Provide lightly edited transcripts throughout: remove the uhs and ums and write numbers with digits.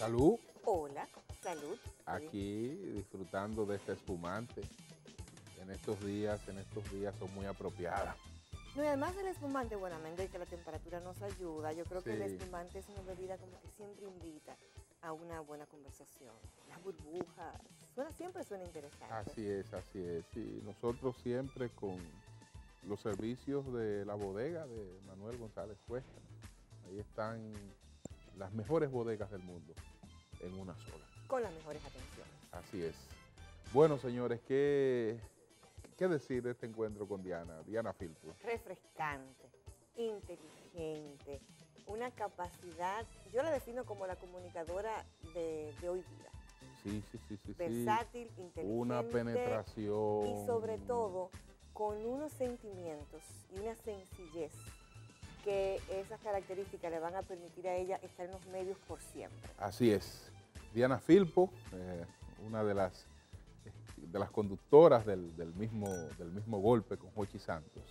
Salud. Hola, salud. Aquí disfrutando de este espumante. En estos días son muy apropiadas. No, y además el espumante, buenamente, que la temperatura nos ayuda. Yo creo que el espumante es una bebida como que siempre invita a una buena conversación. Las burbujas, siempre suena interesante. Así es, así es. Y nosotros siempre con los servicios de la bodega de Manuel González Cuesta. Ahí están las mejores bodegas del mundo en una sola. Con las mejores atenciones. Así es. Bueno, señores, ¿Qué decir de este encuentro con Diana? Diana Filpo. Refrescante, inteligente, una capacidad, yo la defino como la comunicadora de hoy día. Sí. Versátil, inteligente. Una penetración. Y sobre todo, con unos sentimientos y una sencillez que esas características le van a permitir a ella estar en los medios por siempre. Así es. Diana Filpo, una de las conductoras del mismo golpe con Jochi Santos.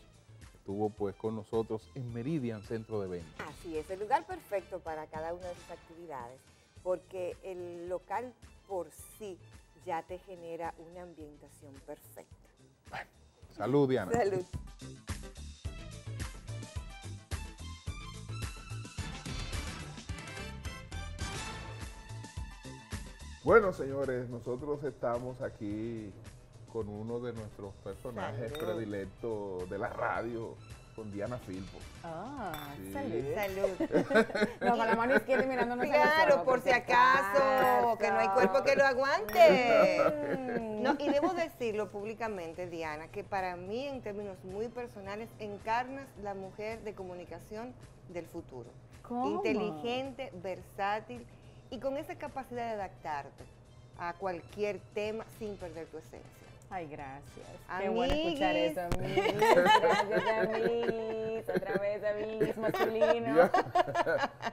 Estuvo pues con nosotros en Meridian Centro de Ventas. Así es, el lugar perfecto para cada una de sus actividades, porque el local por sí ya te genera una ambientación perfecta. Bueno, salud, Diana. Salud. Bueno, señores, nosotros estamos aquí con uno de nuestros personajes predilectos de la radio, con Diana Filpo. Ah, sí. Salud. No, con la mano izquierda mirándonos. Claro, por si acaso, que no hay cuerpo que lo aguante. No, y debo decirlo públicamente, Diana, que para mí, en términos muy personales, encarnas la mujer de comunicación del futuro. ¿Cómo? Inteligente, versátil, y con esa capacidad de adaptarte a cualquier tema sin perder tu esencia. Ay, gracias. Amiguis. Qué bueno escuchar eso, amiguis. Gracias, amiguis. Otra vez, amiguis, masculino.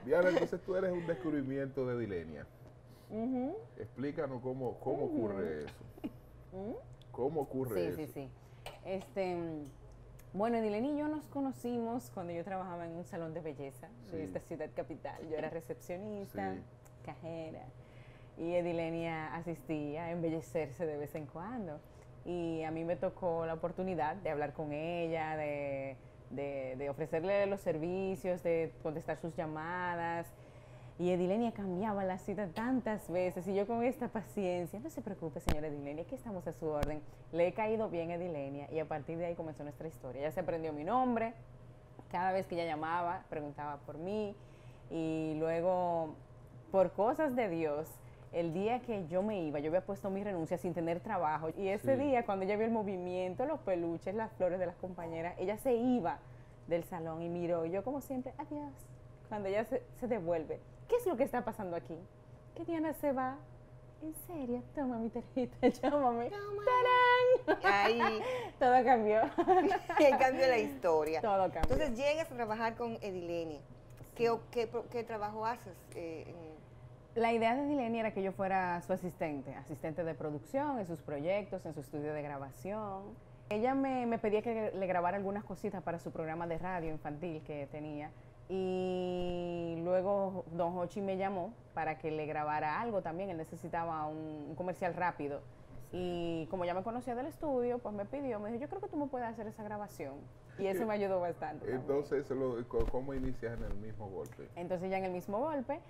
Diana, entonces tú eres un descubrimiento de Dilenia. Explícanos cómo ocurre eso. ¿Cómo ocurre eso? Sí. Bueno, Dilenia y yo nos conocimos cuando yo trabajaba en un salón de belleza de esta ciudad capital. Yo era recepcionista. Sí. Cajera, y Edilenia asistía a embellecerse de vez en cuando, y a mí me tocó la oportunidad de hablar con ella, de ofrecerle los servicios, de contestar sus llamadas, y Edilenia cambiaba la cita tantas veces, y yo con esta paciencia, no se preocupe, señora Edilenia, que estamos a su orden, le he caído bien a Edilenia, y a partir de ahí comenzó nuestra historia. Ella se aprendió mi nombre, cada vez que ella llamaba, preguntaba por mí, y luego, por cosas de Dios, el día que yo me iba, yo había puesto mi renuncia sin tener trabajo, y ese día, cuando ella vio el movimiento, los peluches, las flores de las compañeras, ella se iba del salón y miró, y yo como siempre, adiós. Cuando ella se devuelve, ¿qué es lo que está pasando aquí? Que Diana se va. En serio, toma mi tarjeta, llámame. ¡Tarán! Ahí. Todo cambió. Cambió la historia. Todo cambió. Entonces llegas a trabajar con Edilenia. ¿Qué trabajo haces? La idea de Dilenia era que yo fuera su asistente de producción, en sus proyectos, en su estudio de grabación. Ella me pedía que le grabara algunas cositas para su programa de radio infantil que tenía, y luego don Jochi me llamó para que le grabara algo también. Él necesitaba un comercial rápido, y como ya me conocía del estudio, pues me pidió, me dijo, yo creo que tú me puedes hacer esa grabación. Y eso me ayudó bastante. Entonces, ¿cómo inicias en el mismo golpe? Entonces ya en el mismo golpe,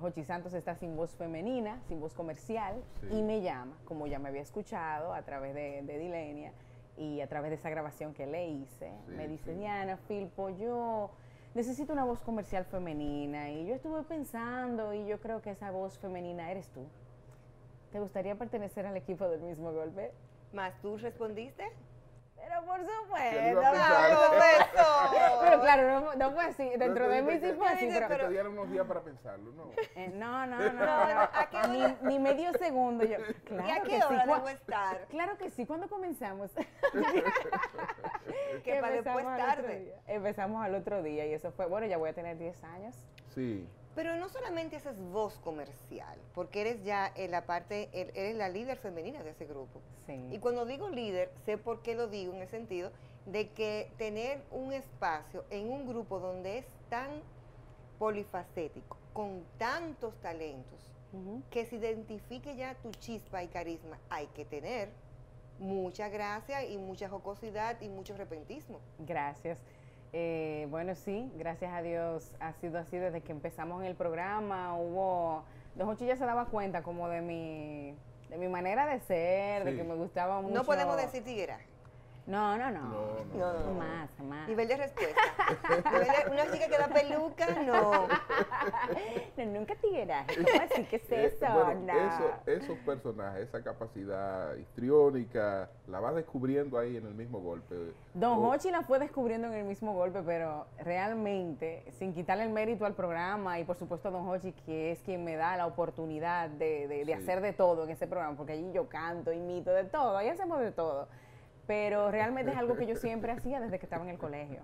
Jochi Santos está sin voz femenina, sin voz comercial, y me llama, como ya me había escuchado a través de Dilenia y a través de esa grabación que le hice. Me dice, Diana Filpo, yo necesito una voz comercial femenina, y yo estuve pensando, y yo creo que esa voz femenina eres tú. ¿Te gustaría pertenecer al equipo del mismo golpe? ¿Más tú respondiste? Pero por supuesto, pero claro, no fue así, dentro de mí sí fue así. Pero te dieron unos días para pensarlo, ¿no? No, ni medio segundo yo. Claro. ¿Y a qué hora debo estar? Claro que sí, ¿cuándo comenzamos? Que para después tarde. Empezamos al otro día, y eso fue, bueno, ya voy a tener 10 años. Sí. Pero no solamente haces voz comercial, porque eres ya eres la líder femenina de ese grupo. Sí. Y cuando digo líder, sé por qué lo digo, en el sentido de que tener un espacio en un grupo donde es tan polifacético, con tantos talentos, que se identifique ya tu chispa y carisma. Hay que tener mucha gracia y mucha jocosidad y mucho repentismo. Gracias. Bueno, sí, gracias a Dios ha sido así desde que empezamos en el programa. Hubo... Don Jochi ya se daba cuenta como de mi manera de ser, sí, de que me gustaba mucho. No podemos decir tiguera. No. Más, más. Nivel de respuesta. Una chica que da peluca, no. Nunca tigueraje. ¿Cómo así? ¿Qué es eso? Bueno, esos personajes, esa capacidad histriónica, la vas descubriendo ahí en el mismo golpe. Don Jochi la fue descubriendo en el mismo golpe, pero realmente, sin quitarle el mérito al programa, y por supuesto a Don Jochi, que es quien me da la oportunidad de hacer de todo en ese programa, porque allí yo canto, imito, de todo, ahí hacemos de todo. Pero realmente es algo que yo siempre hacía desde que estaba en el colegio.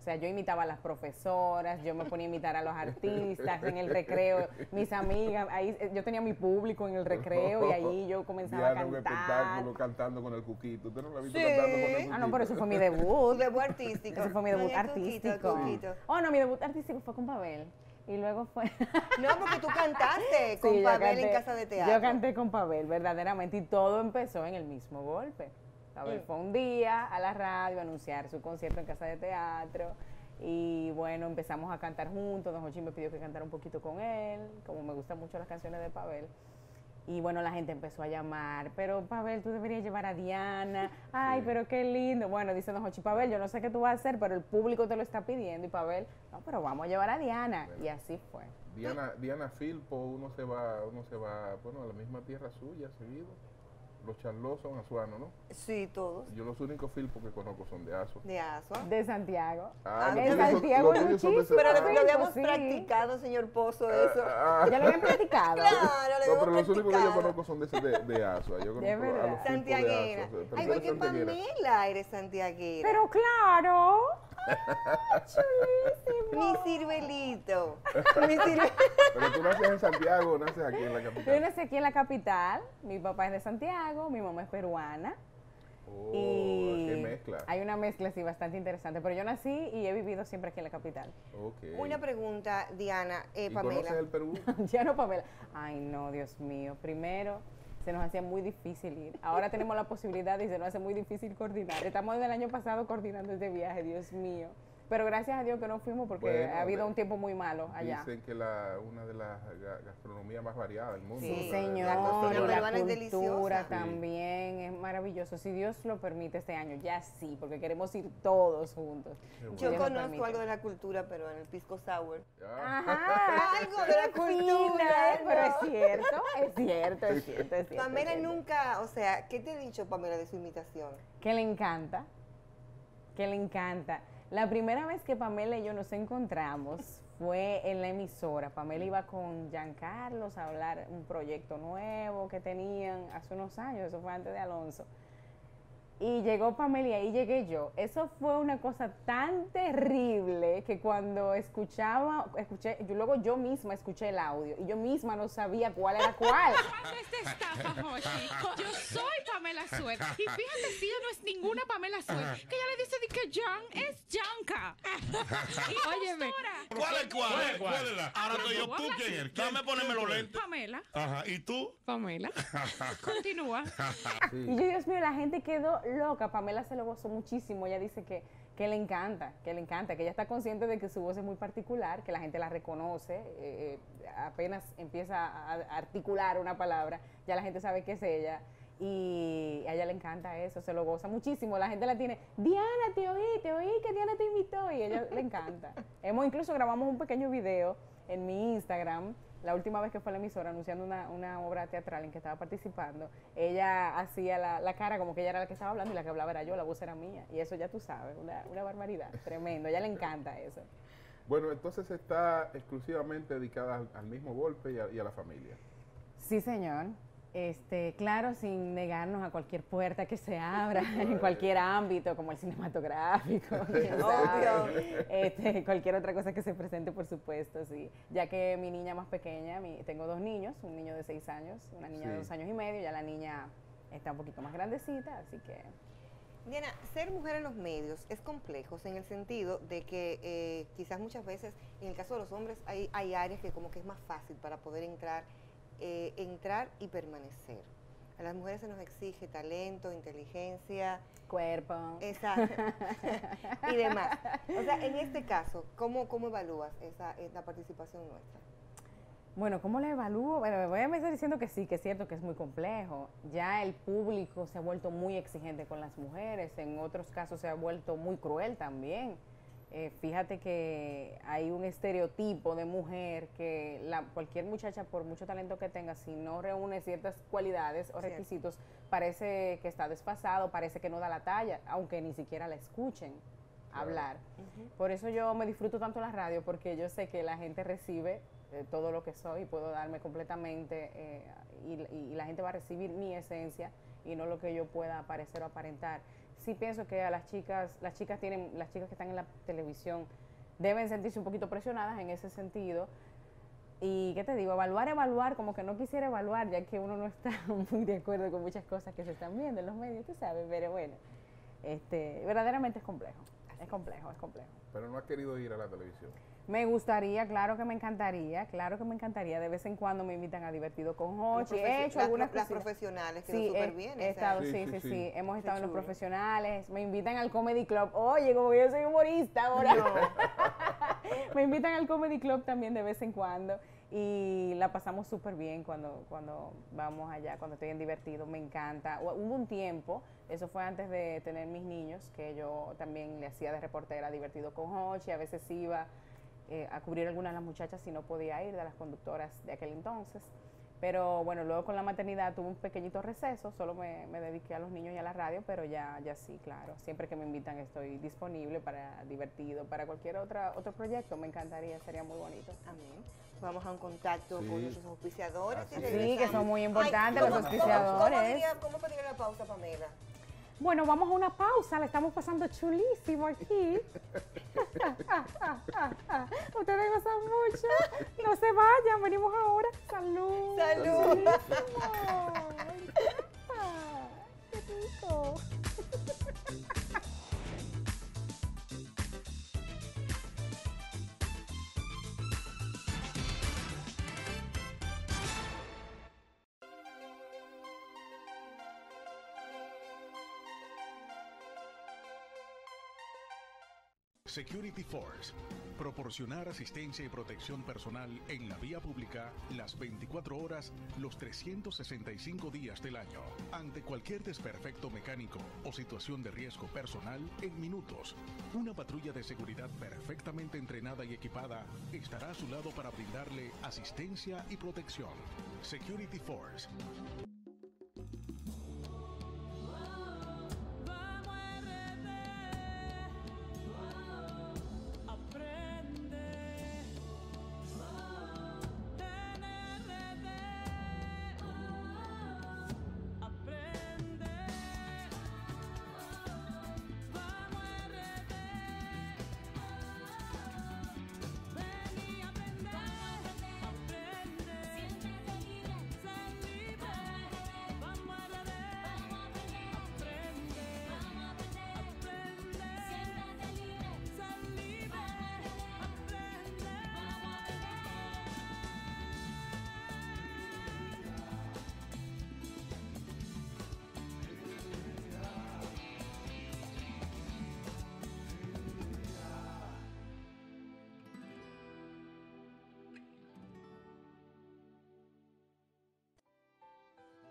O sea, yo imitaba a las profesoras, yo me ponía a imitar a los artistas en el recreo, mis amigas, ahí yo tenía mi público en el recreo y ahí yo comenzaba a cantar. Espectáculo, cantando con el cuquito. ¿Usted no la ha visto cantando con el cuquito? Ah, no, pero eso fue mi debut. ¿Tu debut artístico? Eso fue mi debut artístico. Cuquito. Oh, no, mi debut artístico fue con Pavel. Y luego fue... No, porque tú cantaste con Pavel en Casa de Teatro. Yo canté con Pavel, verdaderamente, y todo empezó en el mismo golpe. Pavel fue un día a la radio a anunciar su concierto en Casa de Teatro y bueno, empezamos a cantar juntos. Don Jochi me pidió que cantara un poquito con él, como me gustan mucho las canciones de Pavel. Y bueno, la gente empezó a llamar, pero Pavel, tú deberías llevar a Diana, ay, pero qué lindo. Bueno, dice Don Jochi, Pavel, yo no sé qué tú vas a hacer, pero el público te lo está pidiendo. Y Pavel, no, pero vamos a llevar a Diana. Bueno, y así fue. Diana Filpo, uno se va, bueno, a la misma tierra suya, seguido. Los charlos son azuanos, ¿no? Sí, todos. Yo los únicos Filpos que conozco son de Azua. De Azua. De Santiago. Ah, de Santiago es muchísimo. Pero lo habíamos practicado, señor Pozo, eso. Ya lo habían practicado. Claro, lo habíamos practicado. Pero los únicos que yo conozco son de Azua. Yo conozco a los santiaguera. De Azua. Ay, porque Pamela eres santiaguera. Pero claro. Ah, chulísimo. Mi ciruelito. Pero tú naces en Santiago o naces aquí en la capital. Yo nací aquí en la capital. Mi papá es de Santiago, mi mamá es peruana. Oh, y qué mezcla. Hay una mezcla, sí, bastante interesante. Pero yo nací y he vivido siempre aquí en la capital. Okay. Una pregunta, Diana, Pamela. ¿Y conoces el Perú? Ya no, Pamela. Ay, no, Dios mío. Primero, se nos hacía muy difícil ir. Ahora tenemos la posibilidad y se nos hace muy difícil coordinar. Estamos desde el año pasado coordinando este viaje, Dios mío. Pero gracias a Dios que no fuimos porque bueno, ha habido un tiempo muy malo allá. Dicen que una de las gastronomías más variadas del mundo. Sí, señor. La cultura es también es maravilloso. Si Dios lo permite este año, ya sí, porque queremos ir todos juntos. Bueno. Yo conozco algo de la cultura, pero en el pisco sour. Yeah. Ajá, algo de la cultura. Pero es cierto. Pamela nunca, o sea, ¿qué te ha dicho Pamela de su imitación? Que le encanta, que le encanta. La primera vez que Pamela y yo nos encontramos fue en la emisora. Pamela iba con Giancarlos a hablar un proyecto nuevo que tenían hace unos años, eso fue antes de Alonso. Y llegó Pamela y ahí llegué yo. Eso fue una cosa tan terrible que cuando yo misma escuché el audio y yo misma no sabía cuál era cuál. Esta estafa, Jochi. Yo soy Pamela Suárez y fíjate si ella no es ninguna Pamela Suárez, que ella le dice que Jan es Janka. Óyeme. ¿Cuál es la? Ahora estoy yo, tú quién eres. Dame ponerme los lentes. Pamela. Ajá, ¿y tú? Pamela. Continúa. Sí. Y yo, Dios mío, la gente quedó loca. Pamela se lo gozó muchísimo. Ella dice que le encanta, que ella está consciente de que su voz es muy particular, que la gente la reconoce. Apenas empieza a articular una palabra, ya la gente sabe que es ella. Y a ella le encanta eso, se lo goza muchísimo. La gente la tiene, Diana, te oí, que Diana te invitó. Y a ella le encanta. Incluso grabamos un pequeño video en mi Instagram, la última vez que fue a la emisora anunciando una obra teatral en que estaba participando. Ella hacía la cara como que ella era la que estaba hablando y la que hablaba era yo, la voz era mía. Y eso ya tú sabes, una barbaridad, tremendo. A ella le encanta eso. Bueno, entonces está exclusivamente dedicada al mismo golpe y a la familia. Sí, señor. Claro, sin negarnos a cualquier puerta que se abra, en cualquier ámbito, como el cinematográfico, cualquier otra cosa que se presente, por supuesto, sí. Ya que mi niña más pequeña, tengo dos niños, un niño de 6 años, una niña de 2 años y medio, ya la niña está un poquito más grandecita, así que... Diana, ser mujer en los medios es complejo, en el sentido de que quizás muchas veces, en el caso de los hombres, hay áreas que como que es más fácil para poder entrar entrar y permanecer. A las mujeres se nos exige talento, inteligencia, cuerpo, exacto, y demás. O sea, en este caso, ¿cómo evalúas esa participación nuestra? Bueno, ¿cómo la evalúo? Bueno, voy a empezar diciendo que sí, que es cierto que es muy complejo. Ya el público se ha vuelto muy exigente con las mujeres, en otros casos se ha vuelto muy cruel también. Fíjate que hay un estereotipo de mujer que cualquier muchacha, por mucho talento que tenga, si no reúne ciertas cualidades o requisitos, parece que está desfasado, parece que no da la talla, aunque ni siquiera la escuchen hablar. Por eso yo me disfruto tanto la radio, porque yo sé que la gente recibe todo lo que soy y puedo darme completamente, y la gente va a recibir mi esencia y no lo que yo pueda parecer o aparentar. Sí pienso que a las chicas que están en la televisión deben sentirse un poquito presionadas en ese sentido. Y qué te digo, evaluar, como que no quisiera evaluar, ya que uno no está muy de acuerdo con muchas cosas que se están viendo en los medios, tú sabes, pero bueno, verdaderamente es complejo. Es complejo, es complejo. Pero no has querido ir a la televisión. Me gustaría, claro que me encantaría, De vez en cuando me invitan a Divertido con Jochi. He hecho algunas cosas. Las profesionales quedó súper bien. Sí, hemos estado en los profesionales. Me invitan al Comedy Club. Oye, como yo soy humorista ahora. No. Me invitan al Comedy Club también de vez en cuando. Y la pasamos súper bien cuando vamos allá, cuando estoy en Divertido, me encanta. Hubo un tiempo, eso fue antes de tener mis niños, que yo también le hacía de reportera Divertido con Jochi, a veces iba a cubrir algunas de las muchachas si no podía ir, de las conductoras de aquel entonces. Pero bueno, luego con la maternidad tuve un pequeñito receso, solo me dediqué a los niños y a la radio, pero ya sí, claro. Siempre que me invitan estoy disponible para Divertido, para cualquier otro proyecto, me encantaría, sería muy bonito. Amén. Vamos a un contacto con nuestros auspiciadores. Sí, que son muy importantes. Ay, los auspiciadores. ¿Cómo podría la pausa, Pamela? Bueno, vamos a una pausa, la estamos pasando chulísimo aquí. Ustedes gozan mucho, no se vayan, venimos ahora. ¡Salud! ¡Salud! ¡Qué rico! Security Force. Proporcionar asistencia y protección personal en la vía pública las 24 horas, los 365 días del año. Ante cualquier desperfecto mecánico o situación de riesgo personal, en minutos, una patrulla de seguridad perfectamente entrenada y equipada estará a su lado para brindarle asistencia y protección. Security Force.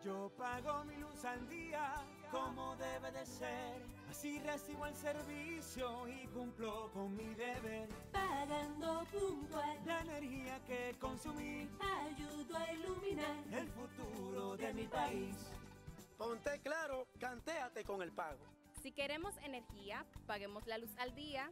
Yo pago mi luz al día, como debe de ser. Así recibo el servicio y cumplo con mi deber. Pagando puntual la energía que consumí, ayudo a iluminar el futuro de mi país. Ponte claro, cantéate con el pago. Si queremos energía, paguemos la luz al día.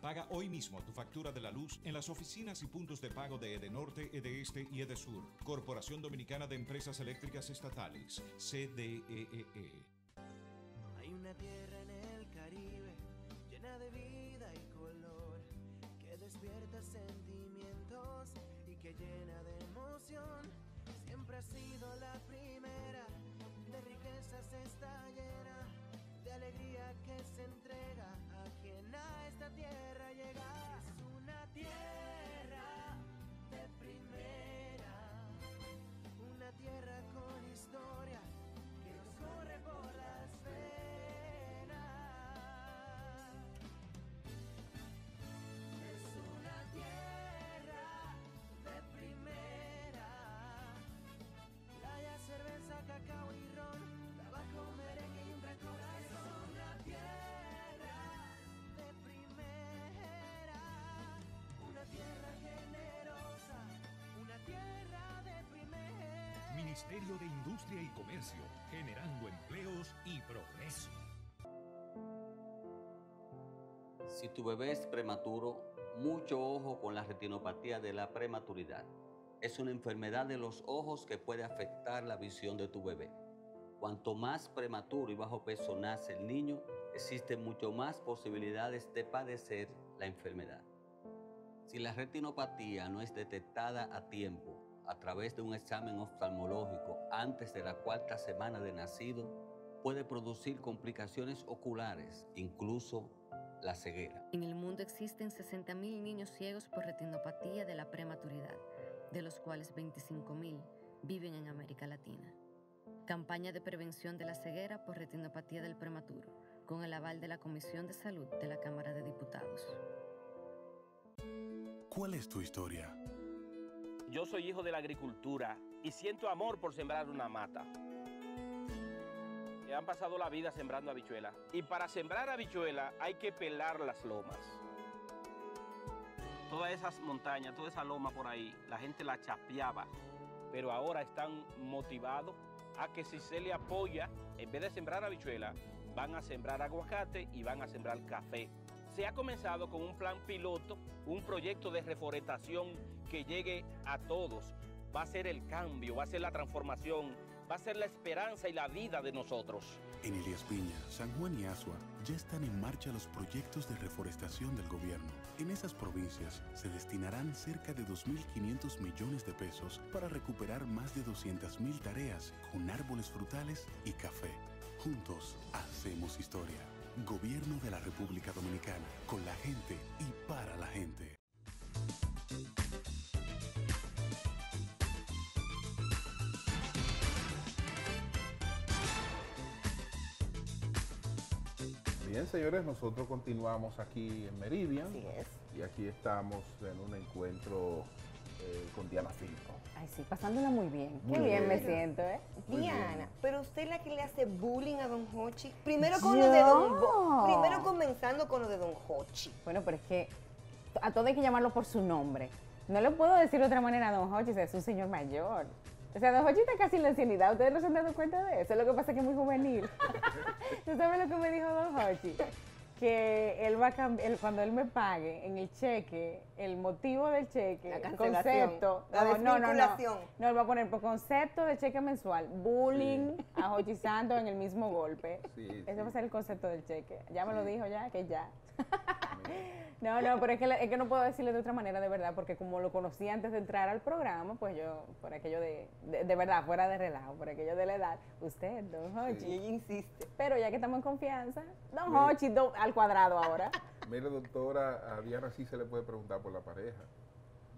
Paga hoy mismo tu factura de la luz en las oficinas y puntos de pago de EDE Norte, EDE Este y EDE Sur. Corporación Dominicana de Empresas Eléctricas Estatales, CDEE. Hay una tierra en el Caribe, llena de vida y color, que despierta sentimientos y que llena de emoción. Siempre ha sido la primera, de riquezas está llena, de alegría que se entrega a quien a esta tierra. Tierra de primera, Ministerio de Industria y Comercio, generando empleos y progreso. Si tu bebé es prematuro, mucho ojo con la retinopatía de la prematuridad. Es una enfermedad de los ojos que puede afectar la visión de tu bebé. Cuanto más prematuro y bajo peso nace el niño, existen mucho más posibilidades de padecer la enfermedad. Si la retinopatía no es detectada a tiempo, a través de un examen oftalmológico antes de la 4ª semana de nacido, puede producir complicaciones oculares, incluso la ceguera. En el mundo existen 60.000 niños ciegos por retinopatía de la prematuridad, de los cuales 25.000 viven en América Latina. Campaña de prevención de la ceguera por retinopatía del prematuro, con el aval de la Comisión de Salud de la Cámara de Diputados. ¿Cuál es tu historia? Yo soy hijo de la agricultura y siento amor por sembrar una mata. Me han pasado la vida sembrando habichuela. Y para sembrar habichuela hay que pelar las lomas. Todas esas montañas, toda esa loma por ahí, la gente la chapeaba. Pero ahora están motivados a que si se le apoya, en vez de sembrar habichuela, van a sembrar aguacate y van a sembrar café. Se ha comenzado con un plan piloto, un proyecto de reforestación que llegue a todos. Va a ser el cambio, va a ser la transformación, va a ser la esperanza y la vida de nosotros. En Elías Piña, San Juan y Asua ya están en marcha los proyectos de reforestación del gobierno. En esas provincias se destinarán cerca de 2.500 millones de pesos para recuperar más de 200.000 tareas con árboles frutales y café. Juntos hacemos historia. Gobierno de la República Dominicana, con la gente y para la gente. Bien, señores, nosotros continuamos aquí en Meridian. Así es. Y aquí estamos en un encuentro con Diana Filpo. Ay, sí, pasándola muy bien. Muy qué bien, bien me siento, ¿eh? Diana, bien. Pero usted es la que le hace bullying a don Jochi. Primero con lo de don Jochi. Primero comenzando con lo de don Jochi. Bueno, pero es que a todo hay que llamarlo por su nombre. No lo puedo decir de otra manera a don Jochi, es un señor mayor. O sea, don Jochi está casi en la ancianidad. ¿Ustedes no se han dado cuenta de eso? Lo que pasa es que es muy juvenil. ¿Tú sabes lo que me dijo don Jochi? Que él va a cambiar, cuando él me pague en el cheque, el motivo del cheque, el concepto. La desvinculación. No, él va a poner por concepto de cheque mensual. Bullying sí. A Jochi Santos en el mismo golpe. Sí, ese sí va a ser el concepto del cheque. Ya me sí lo dijo ya, que ya. No, no, pero es que no puedo decirlo de otra manera, de verdad, porque como lo conocí antes de entrar al programa, pues yo, por aquello de verdad, fuera de relajo, por aquello de la edad, usted, don Jochi. Sí. Y ella insiste. Pero ya que estamos en confianza, don sí Jochi, al cuadrado ahora. Mire, doctora, a Diana sí se le puede preguntar por la pareja.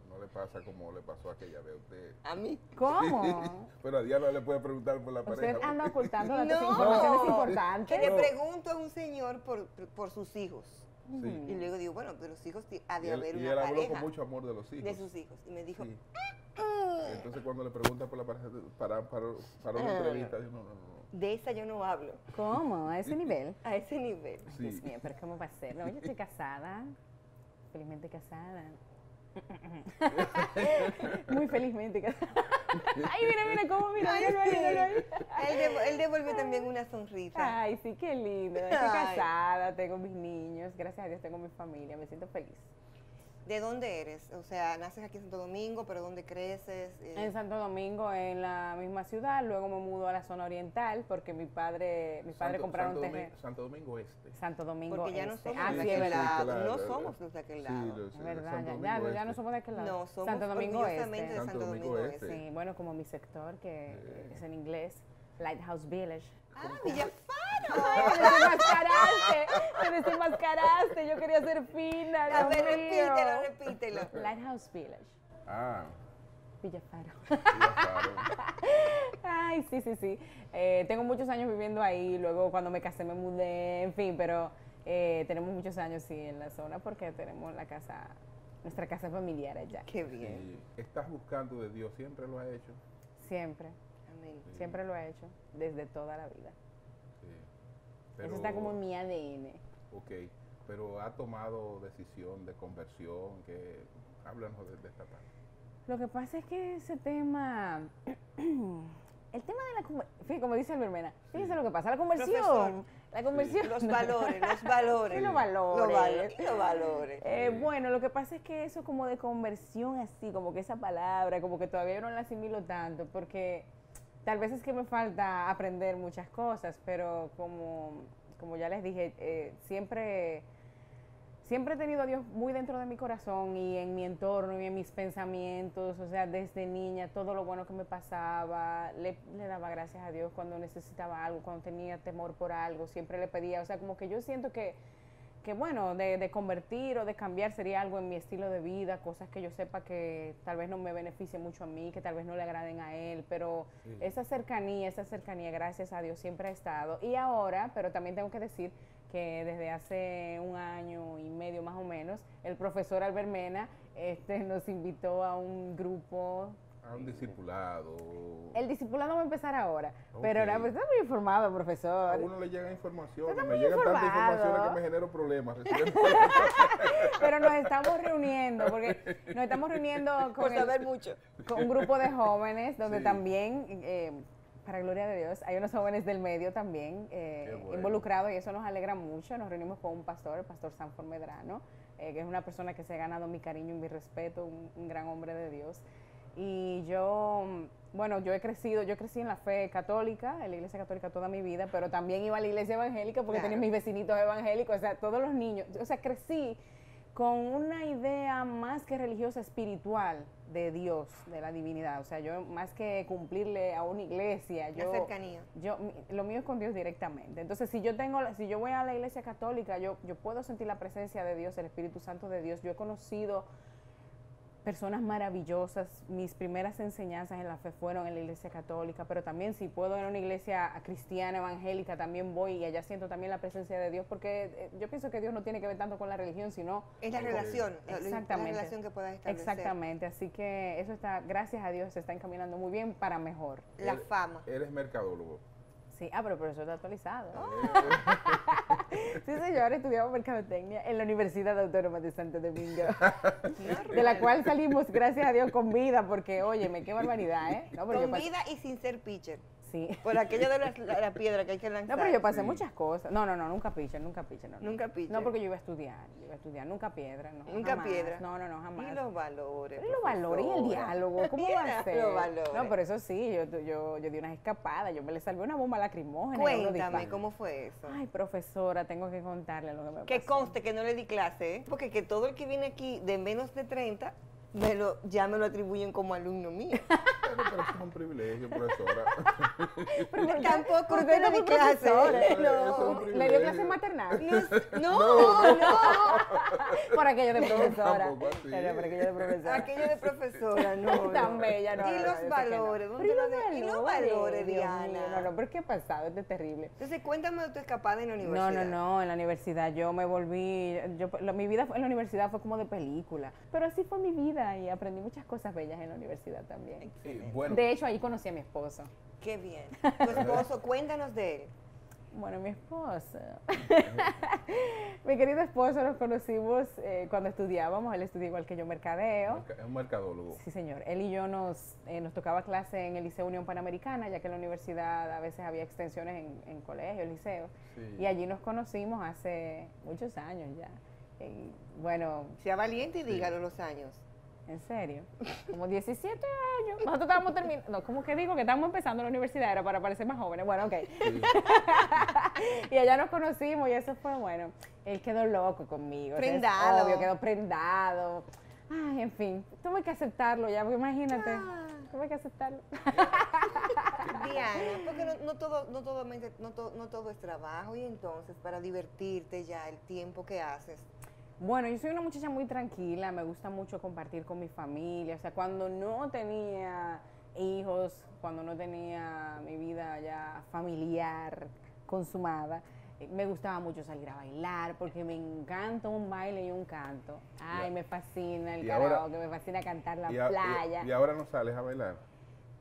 No le pasa como le pasó a aquella vez a usted. ¿A mí? ¿Cómo? Pero a Diana le puede preguntar por la pareja. Usted anda ocultando las informaciones importantes. Que le pregunto a un señor por sus hijos. Sí. Y luego digo, bueno, de los hijos ha de haber una pareja. Y él habló con mucho amor de los hijos. De sus hijos. Y me dijo... Sí. Entonces cuando le preguntan por la pareja, para una entrevista, digo, no. De esa yo no hablo. ¿Cómo? ¿A ese nivel? A ese nivel. Ay, sí. Dios mío, pero ¿cómo va a ser? No, yo estoy casada. Felizmente casada. Muy felizmente casada. Ay, mira cómo mira. Él devuelve también una sonrisa. Ay, sí, qué lindo. Estoy casada, tengo mis niños, gracias a Dios tengo mi familia, me siento feliz. ¿De dónde eres? O sea, naces aquí en Santo Domingo, pero ¿dónde creces? En Santo Domingo, en la misma ciudad. Luego me mudo a la zona oriental porque mi padre compraron terreno. Santo Domingo Este. Santo Domingo Este. Porque ya no somos de aquel lado. No somos de aquel lado. ¿Verdad? Ya no somos de aquel lado. No, somos Santo Domingo Este. De Santo Domingo Este. Sí, bueno, como mi sector, que es en inglés, Lighthouse Village. ¡Ah, Villafaro! ¡Ay, me desenmascaraste! ¡Me desenmascaraste! Yo quería ser fina. A ver, repítelo. Lighthouse Village. Ah. Villafaro. Ay, sí. Tengo muchos años viviendo ahí. Luego, cuando me casé, me mudé. En fin, pero tenemos muchos años, sí, en la zona porque tenemos la casa, nuestra casa familiar allá. ¡Qué bien! Sí. ¿Estás buscando de Dios? ¿Siempre lo has hecho? Siempre. Sí. Siempre lo he hecho, desde toda la vida. Sí. Pero, eso está como en mi ADN. Ok, pero ¿ha tomado decisión de conversión? Que háblanos de esta parte. Lo que pasa es que ese tema El tema de la conversión, como dice Albert Mena, fíjese lo que pasa, la conversión. Profesor, la conversión. Los valores, los valores. Sí, los valores. Los valores. Bueno, lo que pasa es que eso como de conversión así, como que esa palabra, como que todavía no la asimilo tanto, porque tal vez es que me falta aprender muchas cosas, pero como ya les dije, siempre he tenido a Dios muy dentro de mi corazón y en mi entorno y en mis pensamientos. O sea, desde niña, todo lo bueno que me pasaba, le daba gracias a Dios cuando necesitaba algo, cuando tenía temor por algo, siempre le pedía. O sea, como que yo siento que bueno, de convertir o de cambiar sería algo en mi estilo de vida, cosas que yo sepa que tal vez no me beneficie mucho a mí, que tal vez no le agraden a él, pero sí, esa cercanía, gracias a Dios, siempre ha estado. Y ahora, pero también tengo que decir que desde hace un año y medio más o menos, el profesor Albert Mena nos invitó a un grupo, a un discipulado. El discipulado va a empezar ahora, okay, pero está muy informado, profesor. A uno le llega información, me llega tanta información que me genero problemas. Pero nos estamos reuniendo, porque nos estamos reuniendo con un grupo de jóvenes, donde sí, también, para gloria de Dios, hay unos jóvenes del medio también involucrados, y eso nos alegra mucho. Nos reunimos con un pastor, el pastor San Formedrano, que es una persona que se ha ganado mi cariño y mi respeto, un gran hombre de Dios. Y yo, bueno, yo crecí en la fe católica, en la iglesia católica toda mi vida, pero también iba a la iglesia evangélica porque tenía mis vecinitos evangélicos, o sea, todos los niños. O sea, crecí con una idea más que religiosa, espiritual, de Dios, de la divinidad. O sea, yo más que cumplirle a una iglesia, yo, la cercanía, lo mío es con Dios directamente. Entonces, si yo voy a la iglesia católica, yo puedo sentir la presencia de Dios, el Espíritu Santo de Dios. Yo he conocido personas maravillosas. Mis primeras enseñanzas en la fe fueron en la iglesia católica, pero también si puedo en una iglesia cristiana, evangélica, también voy, y allá siento también la presencia de Dios, porque yo pienso que Dios no tiene que ver tanto con la religión, sino es la relación, exactamente, la relación que puedas establecer. Exactamente, así que eso está, gracias a Dios, se está encaminando muy bien para mejor. La fama. Eres mercadólogo. Sí, pero eso está actualizado. Sí, señor, estudiamos mercadotecnia en la Universidad Autónoma de Santo Domingo, de la cual salimos, gracias a Dios, con vida, porque, óyeme, qué barbaridad, ¿eh? No, con vida y sin ser pitcher. Sí. Por aquello de la piedra que hay que lanzar. No, pero yo pasé muchas cosas. No, nunca pitcher. Nunca pitcher. No, porque yo iba a estudiar, nunca piedra, no. Nunca jamás piedra. No, jamás. Y los valores. Pero los valores y el diálogo, ¿cómo va a ser? Los valores. No, pero eso sí, yo di unas escapadas, yo me le salvé una bomba lacrimógena. Cuéntame, ¿cómo fue eso? Ay, profesora, tengo que contarle lo que me pasó. Que conste que no le di clase, ¿eh? Porque que todo el que viene aquí de menos de 30... ya me lo atribuyen como alumno mío. Pero eso es un privilegio, profesora. Pero tampoco usted no dio clase. No. ¿Le dio clase maternal? No. Por aquello de profesora. No, por aquello de profesora. Aquello de profesora, no. Tan bella, no. Y los valores. Y los valores, Diana. No, pero ¿qué ha pasado? Esto es terrible. Entonces, cuéntame de tu escapada en la universidad. No, en la universidad yo me volví... mi vida en la universidad fue como de película. Pero así fue mi vida. Y aprendí muchas cosas bellas en la universidad también. Sí, bueno. De hecho, ahí conocí a mi esposo. ¡Qué bien! Tu esposo, cuéntanos de él. Bueno, mi esposo. Mi querido esposo, nos conocimos cuando estudiábamos. Él estudió igual que yo, mercadeo. Es un mercadólogo. Sí, señor. Él y yo nos tocaba clase en el Liceo Unión Panamericana, ya que en la universidad a veces había extensiones en colegios, liceos. Sí. Y allí nos conocimos hace muchos años ya. Bueno. Sea valiente y dígalo los años. ¿En serio? Como 17 años. Nosotros estábamos terminando. No, ¿cómo que digo? Que estábamos empezando la universidad, era para parecer más jóvenes. Bueno, ok. Sí. Y allá nos conocimos y eso fue bueno. Él quedó loco conmigo. Prendado. Entonces, obvio, quedó prendado. Ay, en fin, tuve que aceptarlo ya, porque imagínate. Tuve que aceptarlo. Diana, porque no todo es trabajo, y entonces para divertirte ya el tiempo que haces. Bueno, yo soy una muchacha muy tranquila, me gusta mucho compartir con mi familia. O sea, cuando no tenía hijos, cuando no tenía mi vida ya familiar consumada, me gustaba mucho salir a bailar, porque me encanta un baile y un canto. Ay, me fascina el karaoke, me fascina cantar la playa. ¿Y ahora no sales a bailar?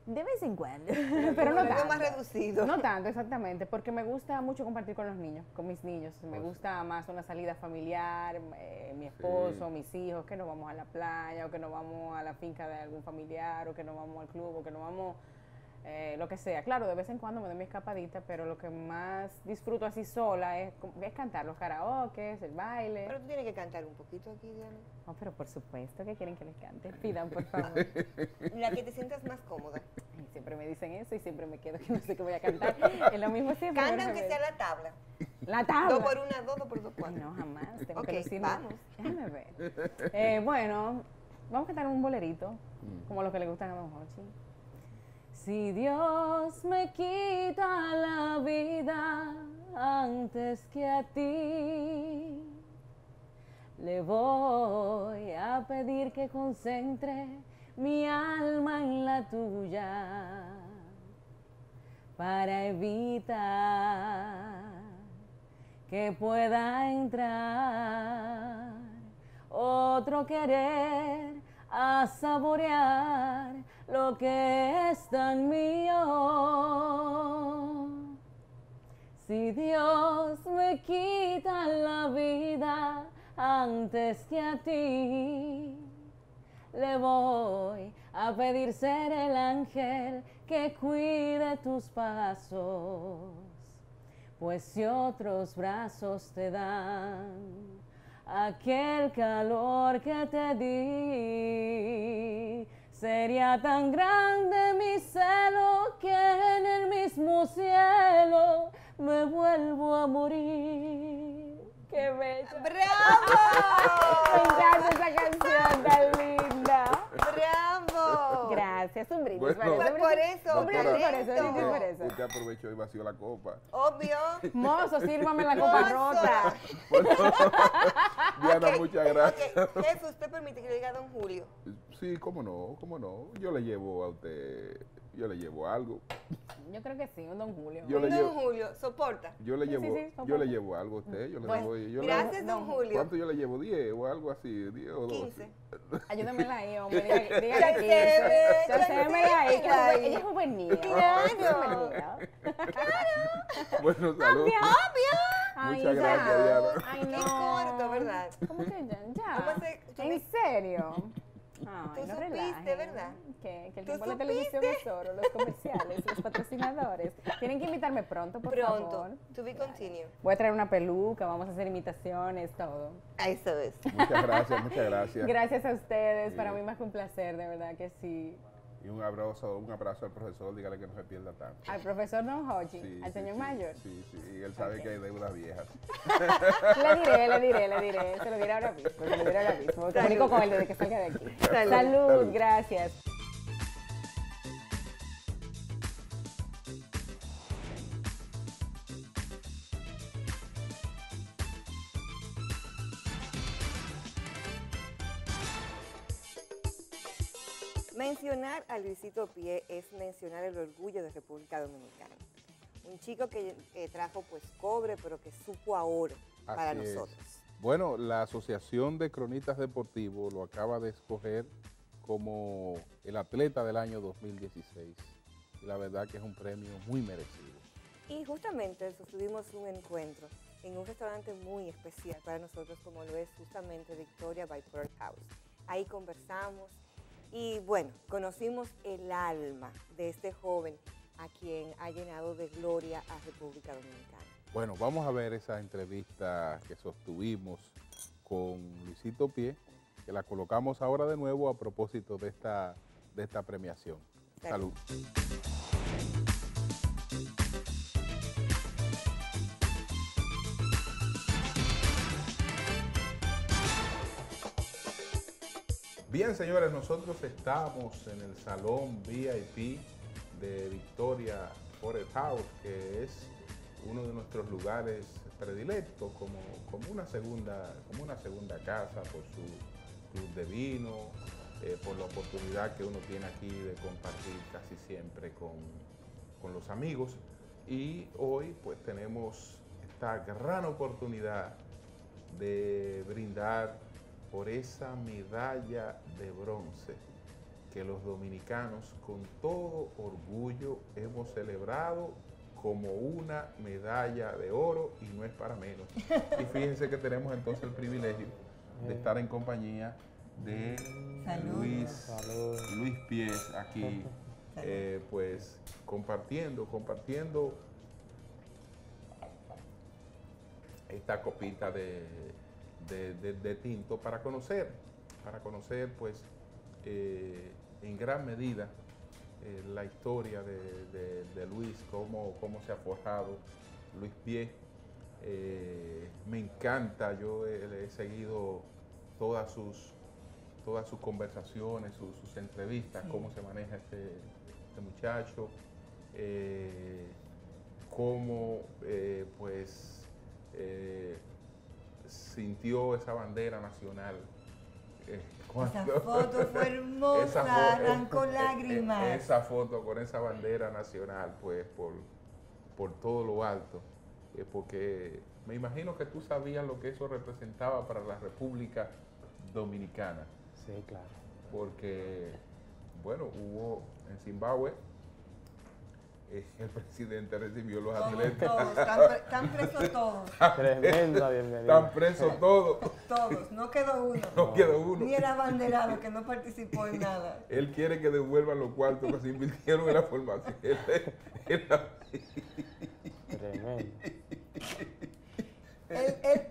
De vez en cuando, pero no tanto. Más reducido. No tanto, exactamente, porque me gusta mucho compartir con los niños, con mis niños. Me gusta más una salida familiar, mi esposo, mis hijos, que nos vamos a la playa, o que nos vamos a la finca de algún familiar, o que nos vamos al club, o que nos vamos lo que sea. Claro, de vez en cuando me doy mi escapadita, pero lo que más disfruto así sola es cantar los karaokes, el baile. Pero tú tienes que cantar un poquito aquí, Diana. No, pero por supuesto que quieren que les cante. Pidan, por favor. La que te sientas más cómoda. Y siempre me dicen eso y siempre me quedo que no sé qué voy a cantar. Es lo mismo siempre. Canta aunque sea la tabla. La tabla. 2 por 1, 2 por 2, 4. No, jamás. Tengo que decirlo. Vamos. Déjame ver. Bueno, vamos a cantar un bolerito, como los que le gustan a Don Jochi. Si Dios me quita la vida antes que a ti, le voy a pedir que concentre mi alma en la tuya para evitar que pueda entrar otro querer a saborear lo que es tan mío. Si Dios me quita la vida antes que a ti, le voy a pedir ser el ángel que cuide tus pasos, pues si otros brazos te dan aquel calor que te di, sería tan grande mi celo que en el mismo cielo me vuelvo a morir. ¡Qué bella! ¡Bravo! Me encanta esa canción tan linda. ¡Bravo! Gracias, un brindis. Bueno, pues por eso, un brindis por eso, un brindis por eso. Usted aprovechó y vació la copa. Obvio. Mozo, sírvame la copa rota. Bueno, Diana, okay, muchas gracias. Okay. Jefe, ¿usted permite que le diga a Don Julio? Sí, cómo no, cómo no. Yo le llevo a usted, yo le llevo algo. Yo creo que sí, un Don Julio. Yo Don Julio, ¿soporta? Yo le llevo, sí, yo le llevo algo a usted. Yo le gracias, Don Julio. ¿Cuánto yo le llevo? 10 o algo así, 10 o 15. 12. Ayúdamela ahí, hombre. Dígale 15. Chancémela ahí, que ella es juvenil. Claro. Claro. Bueno, saludos. Obvio, obvio. Muchas gracias, Diana. Ay, no. Qué corto, ¿verdad? ¿Cómo que ya? ¿En serio? Ay, tú no supiste, ¿verdad? Que el tiempo de la televisión es oro, los comerciales, los patrocinadores. Tienen que invitarme pronto, por favor. Pronto, to be continued. Voy a traer una peluca, vamos a hacer imitaciones, todo. Eso es. Muchas gracias, muchas gracias. Gracias a ustedes, para mí más que un placer, de verdad que sí. Y un abrazo al profesor, dígale que no se pierda tanto. Al profesor Don Jochi, sí, al señor mayor. Sí, sí, y él sabe que hay deudas viejas. Le diré, le diré, le diré. Se lo diré ahora mismo, se lo diré ahora mismo. Comunico con él desde que salga de aquí. Salud, salud, salud. Gracias. Mencionar a Luisito Pie es mencionar el orgullo de República Dominicana. Un chico que trajo pues cobre, pero que supo ahora para nosotros. Bueno, la Asociación de Cronistas Deportivos lo acaba de escoger como el atleta del año 2016. Y la verdad que es un premio muy merecido. Y justamente tuvimos un encuentro en un restaurante muy especial para nosotros, como lo es justamente Victoria by Pearl House. Ahí conversamos. Y bueno, conocimos el alma de este joven a quien ha llenado de gloria a República Dominicana. Bueno, vamos a ver esa entrevista que sostuvimos con Luisito Pie, que la colocamos ahora de nuevo a propósito de esta premiación. Salud. Bien, señores, nosotros estamos en el Salón VIP de Victoria Pearl House, que es uno de nuestros lugares predilectos, como una segunda casa, por su club de vino, por la oportunidad que uno tiene aquí de compartir casi siempre con los amigos. Y hoy pues tenemos esta gran oportunidad de brindar por esa medalla de bronce que los dominicanos con todo orgullo hemos celebrado como una medalla de oro, y no es para menos. Y fíjense que tenemos entonces el privilegio de estar en compañía de Luis Pie aquí, pues compartiendo esta copita de tinto para conocer, pues en gran medida la historia de Luis, cómo se ha forjado Luis Pie. Me encanta, yo he seguido todas sus conversaciones, sus entrevistas, sí. Cómo se maneja este muchacho, cómo sintió esa bandera nacional. Esa foto fue hermosa, arrancó lágrimas. Esa foto con esa bandera nacional, pues por todo lo alto, porque me imagino que tú sabías lo que eso representaba para la República Dominicana. Sí, claro. Porque, bueno, hubo en Zimbabue, el presidente recibió los atletas. Están presos todos. Tremenda bienvenida. Están presos todos. Todos, no quedó uno. No quedó uno. Ni el abanderado que no participó en nada. Él quiere que devuelvan los cuartos que se invirtieron en la formación. Tremendo.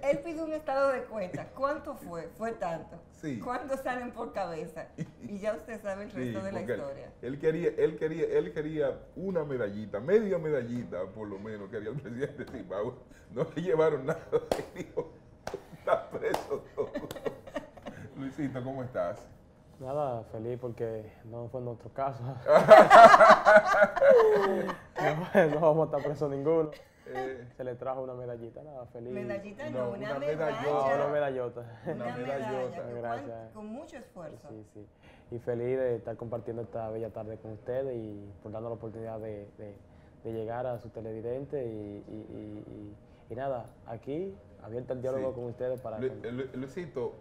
Él pide un estado de cuenta. ¿Cuánto fue? Fue tanto. Sí. ¿Cuántos salen por cabeza? Y ya usted sabe el resto de la historia. Él quería una medallita, media medallita por lo menos, quería el presidente de Zimbabue. No le llevaron nada. Él dijo, está preso todo. Luisito, ¿cómo estás? Nada, feliz porque no fue nuestro caso. No vamos a estar presos ninguno. Se le trajo una medallita, nada, feliz. Medallita no, una medalla. No, una medallota. Una medallota. Gracias. Con mucho esfuerzo. Sí, sí. Y feliz de estar compartiendo esta bella tarde con ustedes y por darnos la oportunidad de llegar a su televidente y nada, aquí, abierta el diálogo sí. Con ustedes para... Luisito,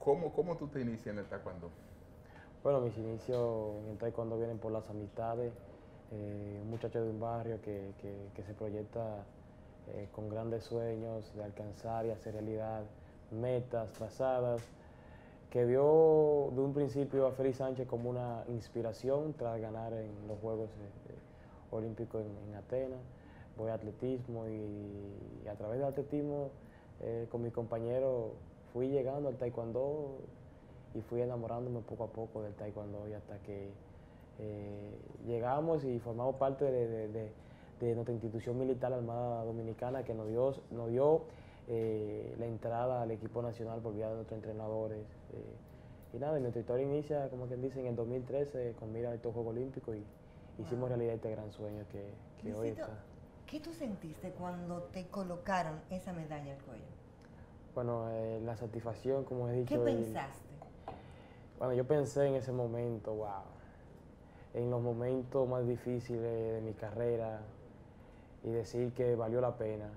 ¿cómo tú te inicias en el taekwondo? Bueno, mis inicios en el taekwondo vienen por las amistades. Un muchacho de un barrio que se proyecta con grandes sueños de alcanzar y hacer realidad metas trazadas, que vio de un principio a Félix Sánchez como una inspiración tras ganar en los Juegos Olímpicos en Atenas. Voy a atletismo y a través del atletismo con mi compañero fui llegando al taekwondo y fui enamorándome poco a poco del taekwondo y hasta que llegamos y formamos parte de nuestra institución militar, la Armada Dominicana, que nos dio la entrada al equipo nacional por vía de nuestros entrenadores. Y nada, nuestra historia inicia, como quien dice, en el 2013 con mira a estos Juegos Olímpicos y wow. Hicimos realidad este gran sueño que Luisito, hoy está. ¿Qué tú sentiste cuando te colocaron esa medalla al cuello? Bueno, la satisfacción, como he dicho. ¿Qué pensaste? Bueno, yo pensé en ese momento, wow. En los momentos más difíciles de mi carrera y decir que valió la pena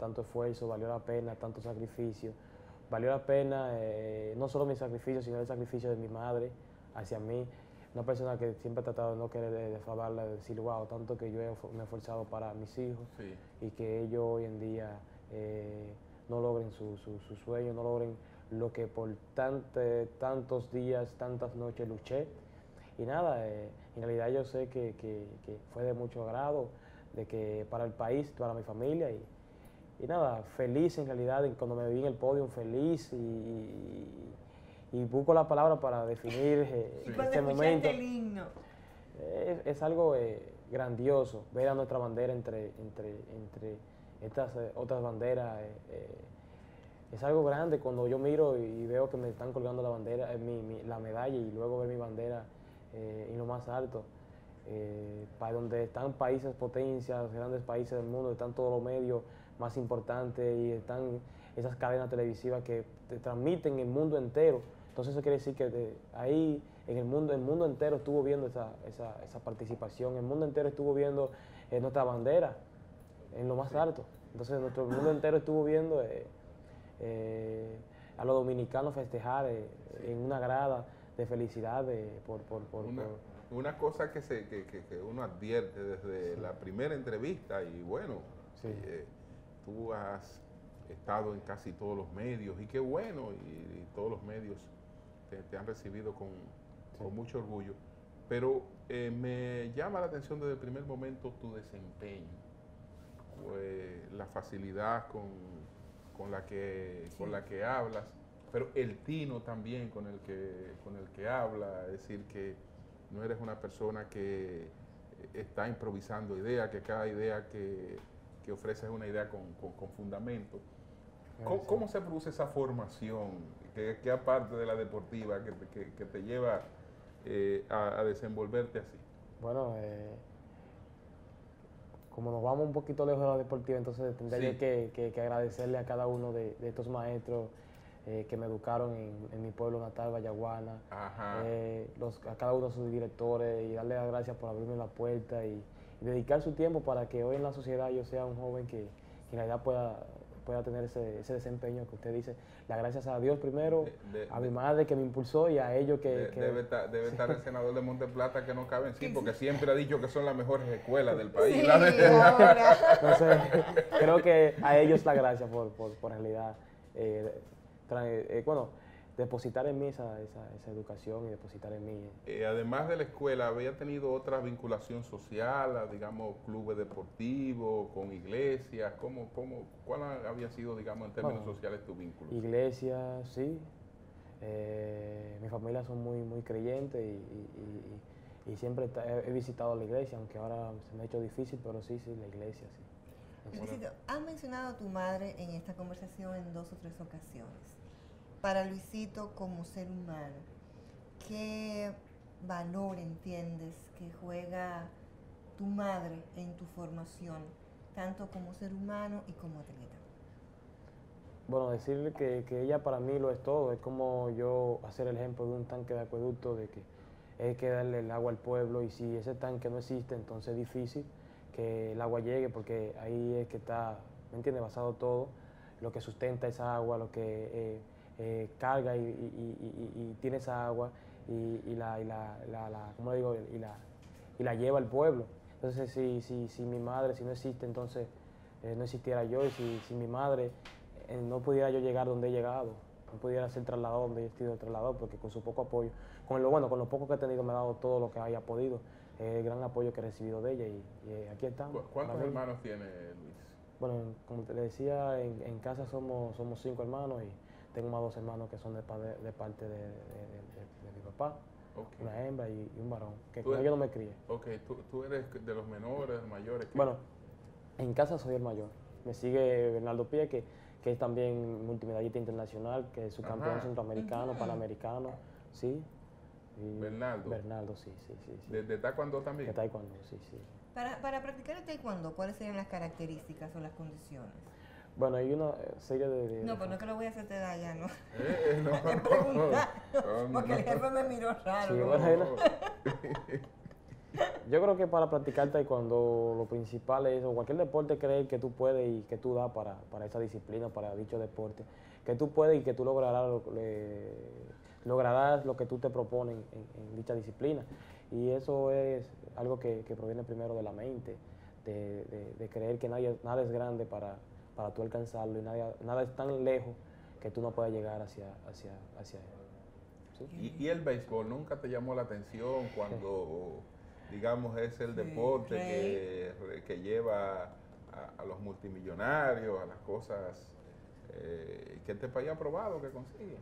tanto esfuerzo, valió la pena tanto sacrificio, valió la pena no solo mi sacrificio, sino el sacrificio de mi madre hacia mí, una persona que siempre ha tratado de no querer defraudarla, de decir, wow, tanto que yo me he esforzado para mis hijos sí. Y que ellos hoy en día no logren su sueño, no logren lo que por tantos días, tantas noches luché. Y nada, en realidad yo sé que fue de mucho agrado, de que para el país, para mi familia, y nada, feliz en realidad, cuando me vi en el podio, feliz, y busco la palabra para definir sí. Este momento. El himno. Es algo grandioso, ver a nuestra bandera entre estas otras banderas, es algo grande cuando yo miro y veo que me están colgando la bandera, la medalla, y luego ver mi bandera. Y lo más alto, para donde están países potencias, grandes países del mundo, están todos los medios más importantes y están esas cadenas televisivas que te transmiten el mundo entero. Entonces eso quiere decir que ahí en el mundo entero estuvo viendo esa participación, el mundo entero estuvo viendo nuestra bandera en lo más alto. Entonces nuestro mundo entero estuvo viendo a los dominicanos festejar en una grada, de felicidad una cosa que uno advierte desde sí. La primera entrevista y bueno, sí. Tú has estado en casi todos los medios y qué bueno, y todos los medios te han recibido con, sí. Con mucho orgullo, Pero me llama la atención desde el primer momento tu desempeño, la facilidad con la que hablas, pero el tino también con el que hablas, es decir, que no eres una persona que está improvisando ideas, que cada idea que ofreces es una idea con fundamento. ¿Cómo se produce esa formación, que aparte de la deportiva, que te lleva a desenvolverte así? Bueno, como nos vamos un poquito lejos de la deportiva, entonces tendría sí. que agradecerle a cada uno de estos maestros que me educaron en mi pueblo natal, Bayaguana, a cada uno de sus directores, y darle las gracias por abrirme la puerta y dedicar su tiempo para que hoy en la sociedad yo sea un joven que en realidad pueda tener ese desempeño que usted dice. Las gracias a Dios primero, a mi madre que me impulsó y a ellos que debe estar el senador de Monteplata, que no caben, sí, porque siempre ha dicho que son las mejores escuelas del país. Sí, entonces, creo que a ellos la gracia por realidad, bueno, depositar en mí esa educación y depositar en mí. Además de la escuela, ¿había tenido otra vinculación social, digamos, clubes deportivos, con iglesias? ¿Cuál había sido, digamos, en términos sociales tu vínculo? Iglesias, sí. Mi familia son muy, muy creyentes y siempre he visitado la iglesia, aunque ahora se me ha hecho difícil, pero sí, la iglesia, sí. Luisito, has mencionado a tu madre en esta conversación en 2 o 3 ocasiones. Para Luisito como ser humano, ¿qué valor entiendes que juega tu madre en tu formación, tanto como ser humano y como atleta? Bueno, decirle que ella para mí lo es todo. Es como yo hacer el ejemplo de un tanque de acueducto, de que hay que darle el agua al pueblo, y si ese tanque no existe, entonces es difícil que el agua llegue, porque ahí es que está, ¿me entiendes?, basado todo, lo que sustenta esa agua, lo que carga y tiene esa agua y la lleva al pueblo. Entonces, si mi madre, si no existe, entonces no existiera yo, y si mi madre no pudiera yo llegar donde he llegado, no pudiera ser trasladado donde he sido trasladado, porque con su poco apoyo, con lo poco que he tenido, me ha dado todo lo que haya podido, el gran apoyo que he recibido de ella, y aquí estamos. ¿Cuántos hermanos tiene Luis? Bueno, como te decía, en casa somos 5 hermanos, y tengo más 2 hermanos que son de parte de mi papá, okay, una hembra y un varón, que con ellos no me crié. Ok, ¿tú eres de los menores, mayores? ¿Qué? Bueno, en casa soy el mayor. Me sigue Bernardo Pie, que es también multimedallista internacional, que es subcampeón centroamericano, panamericano, sí. Y Bernardo, sí. ¿De Taekwondo también? De Taekwondo, sí. Para practicar el Taekwondo, ¿cuáles serían las características o las condiciones? Bueno, hay una serie de... No, pues no es que lo voy a hacer de allá, ¿no? No, porque el jefe me miró raro. Sí, yo creo que para practicar Taekwondo lo principal es, o cualquier deporte, creer que tú puedes y que tú das para esa disciplina, para dicho deporte, que tú puedes y que tú lograrás lo que tú te propones en dicha disciplina. Y eso es algo que proviene primero de la mente, de creer que nada es grande para tú alcanzarlo, y nada es tan lejos que tú no puedas llegar hacia él. ¿Sí? ¿Y el béisbol nunca te llamó la atención cuando, digamos, es el deporte que lleva a los multimillonarios, a las cosas que este país ha probado que consigue?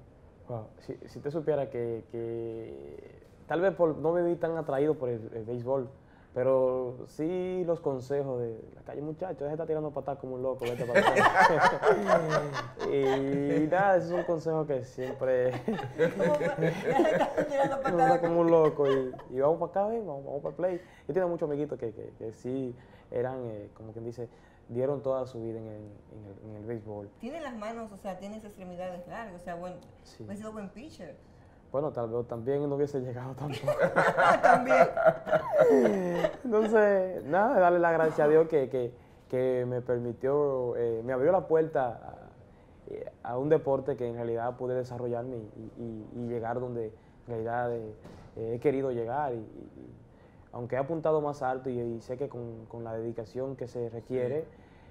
Wow. Si te supiera que tal vez no me vi tan atraído por el béisbol, pero sí los consejos de la calle, muchacho, ese está tirando patas como un loco, vete para acá. Y nada, ese es un consejo que siempre... está como un loco, y vamos para acá, vamos para el play. Yo tengo muchos amiguitos que sí eran, como quien dice, dieron toda su vida en el béisbol. Tiene las manos, o sea, tiene esas extremidades largas, o sea, ha sido buen pitcher. Bueno, tal vez también no hubiese llegado tampoco. También. Entonces, nada, darle la gracia a Dios que me permitió, me abrió la puerta a un deporte que en realidad pude desarrollarme y llegar donde en realidad he querido llegar. Y aunque he apuntado más alto y sé que con la dedicación que se requiere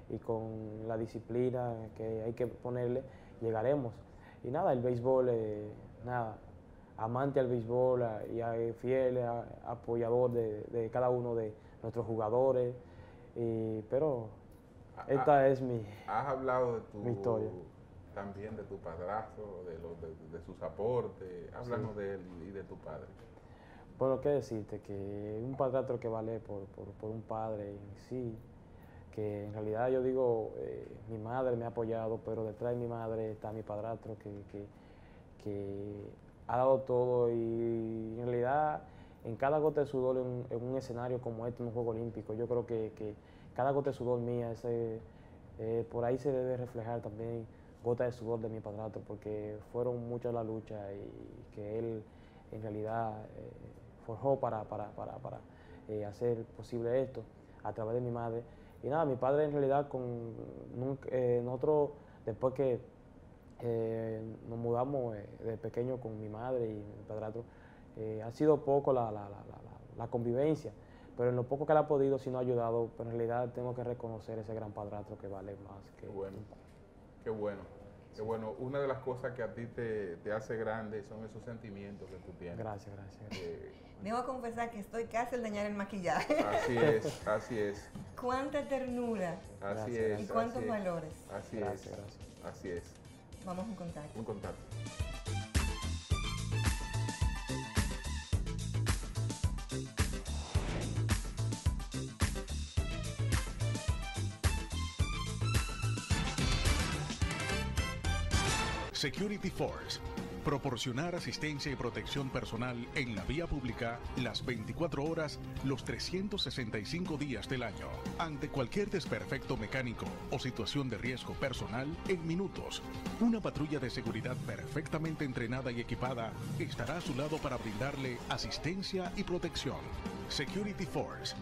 y con la disciplina que hay que ponerle, llegaremos. Y nada, el béisbol, amante al béisbol y fiel apoyador de cada uno de nuestros jugadores. Pero esta es mi historia. Has hablado de tu historia. También de tu padrastro, de sus aportes. Háblanos de él y de tu padre. Bueno, qué decirte, que un padrastro que vale por un padre en sí, que en realidad yo digo, mi madre me ha apoyado, pero detrás de mi madre está mi padrastro que ha dado todo, y en realidad en cada gota de sudor en un escenario como este, en un Juego Olímpico, yo creo que cada gota de sudor mía, por ahí se debe reflejar también gota de sudor de mi padrastro, porque fueron muchas las luchas y que él en realidad forjó para hacer posible esto a través de mi madre. Y nada, mi padre en realidad, nosotros después que nos mudamos de pequeño con mi madre y mi padrastro, ha sido poco la convivencia, pero en lo poco que le ha podido, si no ha ayudado, pero en realidad tengo que reconocer ese gran padrastro que vale más que... Bueno, qué bueno, qué bueno. Una de las cosas que a ti te hace grande son esos sentimientos que tú tienes. Gracias, gracias. Debo confesar que estoy casi al dañar el maquillaje. Así es, así es. Cuánta ternura. Así es. Y cuántos valores. Así es, así es. Así es. Vamos a un contacto. Un contacto. Security Force. Proporcionar asistencia y protección personal en la vía pública las 24 horas, los 365 días del año. Ante cualquier desperfecto mecánico o situación de riesgo personal, en minutos, una patrulla de seguridad perfectamente entrenada y equipada estará a su lado para brindarle asistencia y protección. Security Force.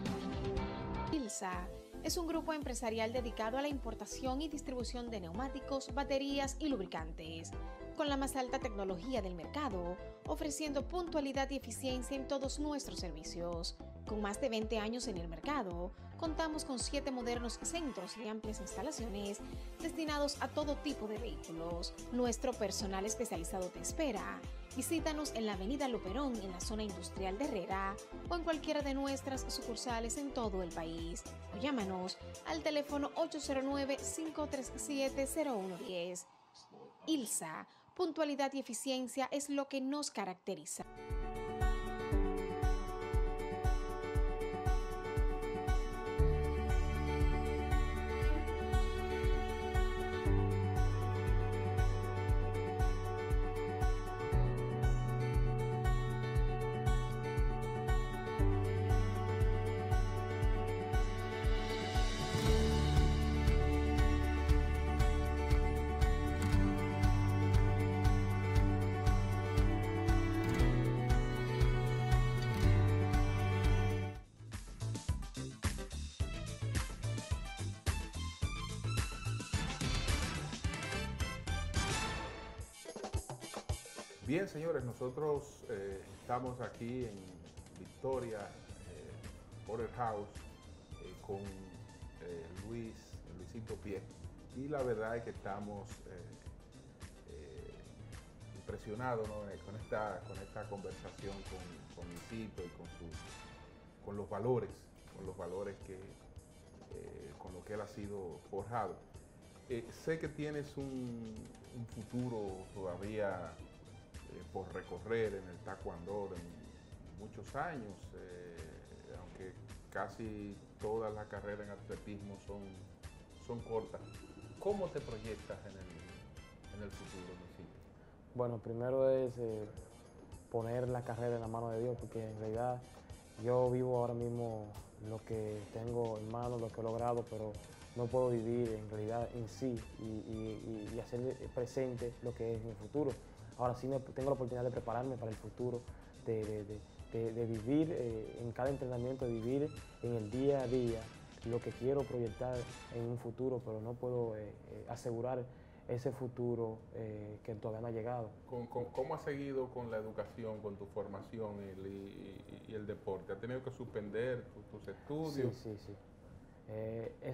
Ilsa es un grupo empresarial dedicado a la importación y distribución de neumáticos, baterías y lubricantes, con la más alta tecnología del mercado, ofreciendo puntualidad y eficiencia en todos nuestros servicios. Con más de 20 años en el mercado, contamos con 7 modernos centros y amplias instalaciones destinados a todo tipo de vehículos. Nuestro personal especializado te espera. Visítanos en la avenida Luperón, en la zona industrial de Herrera, o en cualquiera de nuestras sucursales en todo el país. O llámanos al teléfono 809-537-0110. ILSA, puntualidad y eficiencia es lo que nos caracteriza. Bien, señores, nosotros estamos aquí en Victoria, Pearl House, con Luisito Pie, y la verdad es que estamos impresionados, ¿no?, con esta conversación con Luisito y con los valores, con lo que él ha sido forjado. Sé que tienes un futuro todavía por recorrer en el Taekwondo de muchos años, aunque casi todas las carreras en atletismo son cortas. ¿Cómo te proyectas en el futuro, Luisito? Bueno, primero es poner la carrera en la mano de Dios, porque en realidad yo vivo ahora mismo lo que tengo en mano, lo que he logrado, pero no puedo vivir en realidad en sí y hacer presente lo que es mi futuro. Ahora sí tengo la oportunidad de prepararme para el futuro, de vivir en cada entrenamiento, de vivir en el día a día lo que quiero proyectar en un futuro, pero no puedo asegurar ese futuro que todavía no ha llegado. ¿Cómo has seguido con la educación, con tu formación y el deporte? ¿Has tenido que suspender tus estudios? Sí, sí,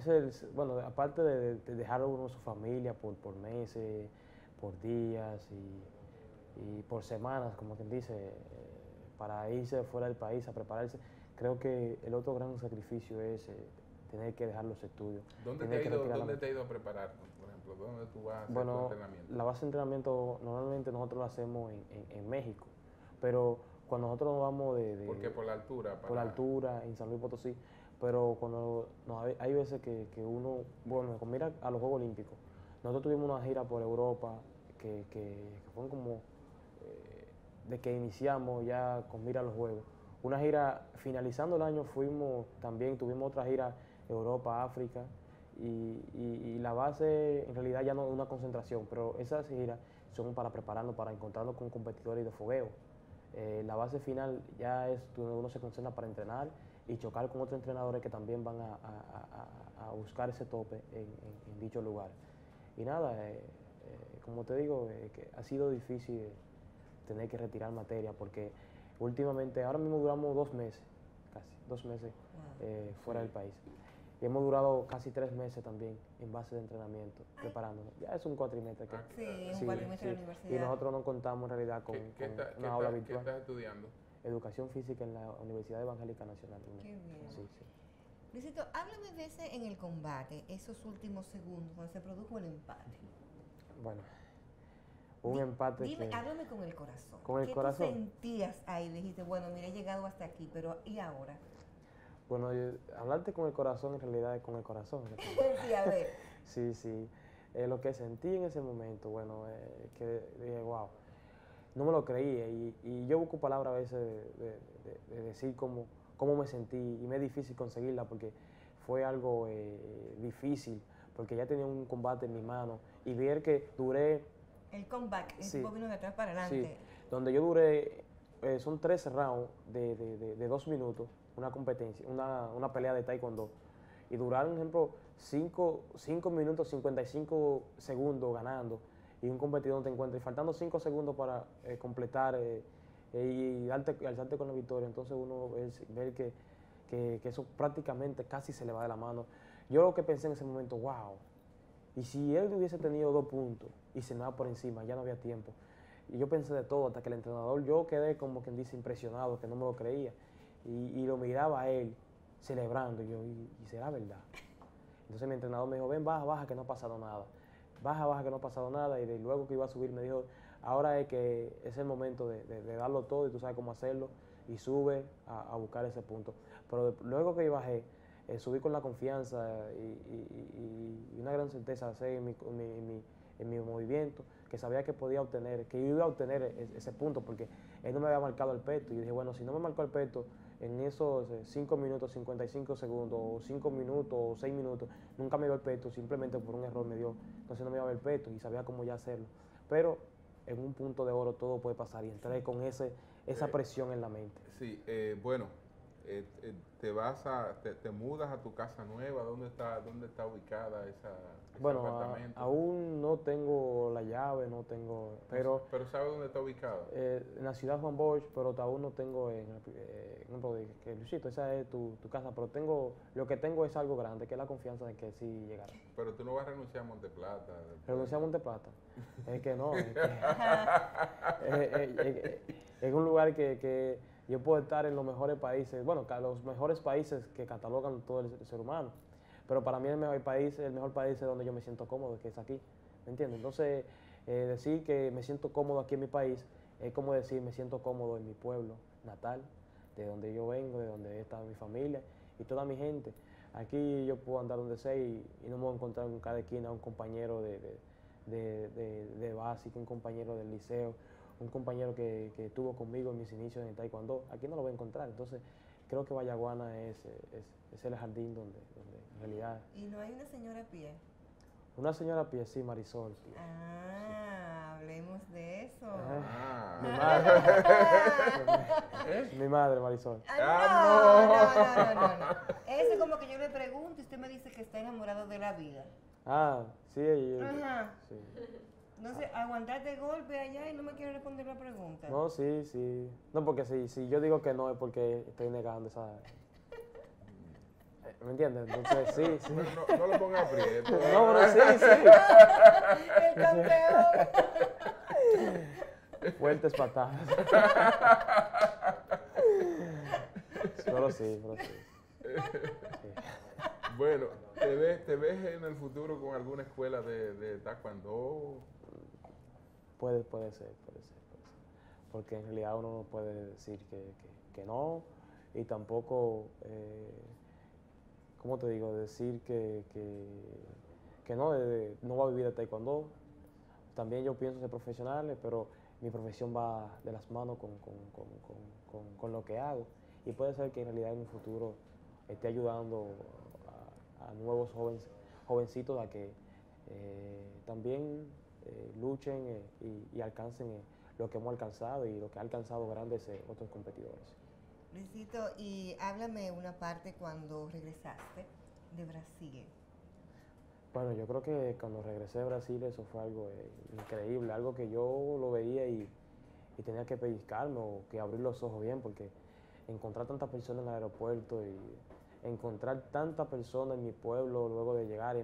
sí. Bueno, aparte de dejar a uno su familia por meses, por días y y por semanas, como quien dice, para irse fuera del país a prepararse. Creo que el otro gran sacrificio es tener que dejar los estudios. ¿Dónde te ha ido a preparar, por ejemplo? ¿Dónde tú vas a hacer tu entrenamiento? La base de entrenamiento normalmente nosotros la hacemos en México, pero cuando nosotros nos vamos de... ¿Por qué? Por la altura. Por la altura, en San Luis Potosí. Pero cuando hay veces que uno... Bueno, mira a los Juegos Olímpicos. Nosotros tuvimos una gira por Europa que fueron como... de que iniciamos ya con mira a los Juegos. Una gira, finalizando el año, tuvimos otra gira Europa, África, y la base en realidad ya no es una concentración, pero esas giras son para prepararnos, para encontrarnos con competidores de fogueo. La base final ya es donde uno se concentra para entrenar y chocar con otros entrenadores que también van a buscar ese tope en dicho lugar. Y nada, como te digo, que ha sido difícil tener que retirar materia porque últimamente, ahora mismo duramos 2 meses, casi 2 meses fuera del país. Y hemos durado casi 3 meses también en base de entrenamiento, preparándonos. Ya es un cuatrimestre. Sí, un cuatrimestre de la universidad. Y nosotros no contamos en realidad con una aula virtual. ¿Qué estás estudiando? Educación Física en la Universidad Evangélica Nacional. Qué bien. Sí, sí. Luisito, háblame de ese en el combate, esos últimos segundos, cuando se produjo el empate. Bueno, un empate. Háblame con el corazón. Con el corazón. ¿Qué sentías ahí? Dijiste, bueno, mira, he llegado hasta aquí, pero ¿y ahora? Bueno, hablarte con el corazón en realidad es con el corazón. Sí, a ver. Sí, sí. Lo que sentí en ese momento, bueno, que dije, wow, no me lo creía. Y yo busco palabras a veces de decir cómo me sentí. Y me es difícil conseguirla porque fue algo difícil, porque ya tenía un combate en mi mano. Y ver que duré... El comeback, sí, vos vino de atrás para adelante. Sí, donde yo duré, son 3 rounds de 2 minutos. Una competencia, una pelea de Taekwondo. Y duraron, por ejemplo, 5 minutos 55 segundos ganando. Y un competidor te encuentra. Y faltando 5 segundos para completar y alzarte con la victoria. Entonces uno ve que eso prácticamente casi se le va de la mano. Yo lo que pensé en ese momento, wow. Y si él hubiese tenido 2 puntos y se me va por encima, ya no había tiempo. Y yo pensé de todo, hasta que el entrenador, yo quedé como quien dice impresionado, que no me lo creía. Y lo miraba a él celebrando, y yo, ¿y será verdad? Entonces mi entrenador me dijo, ven, baja, baja, que no ha pasado nada. Baja, baja, que no ha pasado nada. Y luego que iba a subir me dijo, ahora es el momento de darlo todo y tú sabes cómo hacerlo. Y sube a buscar ese punto. Pero luego que bajé, subí con la confianza y una gran certeza en mi movimiento, que sabía que podía obtener, que iba a obtener ese punto, porque él no me había marcado el peto. Y yo dije, bueno, si no me marcó el peto en esos 5 minutos, 55 segundos, o 5 minutos, o 6 minutos, nunca me dio el peto, simplemente por un error me dio. Entonces no me iba a ver el peto y sabía cómo ya hacerlo. Pero en un punto de oro todo puede pasar y entré con esa presión en la mente. Sí, bueno, te mudas a tu casa nueva, ¿dónde está ubicada ese apartamento? Aún no tengo la llave, no tengo... Pero ¿sabes dónde está ubicada? En la ciudad Juan Bosch, pero aún no tengo... Luisito, esa es tu casa, pero lo que tengo es algo grande, que es la confianza de que sí llegará. Pero tú no vas a renunciar a Monteplata. ¿Renunciar a Monteplata? Es que no, es un lugar que yo puedo estar en los mejores países, bueno, los mejores países que catalogan todo el ser humano, pero para mí el mejor país es donde yo me siento cómodo, que es aquí, ¿me entiendes? Entonces, decir que me siento cómodo aquí en mi país es como decir me siento cómodo en mi pueblo natal, de donde yo vengo, de donde está mi familia y toda mi gente. Aquí yo puedo andar donde sea y no me voy a encontrar en cada esquina un compañero de básico, un compañero del liceo, un compañero que estuvo conmigo en mis inicios en el Taekwondo, aquí no lo voy a encontrar. Entonces, creo que Bayaguana es el jardín donde en realidad... ¿Y no hay una señora Pie? Una señora Pie, sí, Marisol. Pie. Ah, sí. Hablemos de eso. Mi madre, Marisol. Ah, no. Eso como que yo le pregunto y usted me dice que está enamorado de la vida. Ah, sí. Ajá. Sí. Entonces, aguantaste el golpe allá y no me quiero responder la pregunta. No, sí, sí. No, porque si yo digo que no es porque estoy negando esa... ¿Me entiendes? Entonces, sí, sí. No lo pongas aprieto. No, pero sí, sí. El campeón. Fuentes patadas. Pero sí, sí. Bueno, ¿te ves en el futuro con alguna escuela de Taekwondo? Puede ser. Porque en realidad uno no puede decir que no, y tampoco, ¿cómo te digo? Decir que no, no va a vivir de Taekwondo. También yo pienso ser profesional, pero mi profesión va de las manos con lo que hago. Y puede ser que en realidad en un futuro esté ayudando a nuevos jovencitos a que también luchen y alcancen lo que hemos alcanzado y lo que han alcanzado grandes otros competidores. Luisito, y háblame una parte cuando regresaste de Brasil. Bueno, yo creo que cuando regresé de Brasil eso fue algo increíble, algo que yo lo veía y tenía que pellizcarme o que abrir los ojos bien, porque encontrar tantas personas en el aeropuerto y encontrar tantas personas en mi pueblo luego de llegar,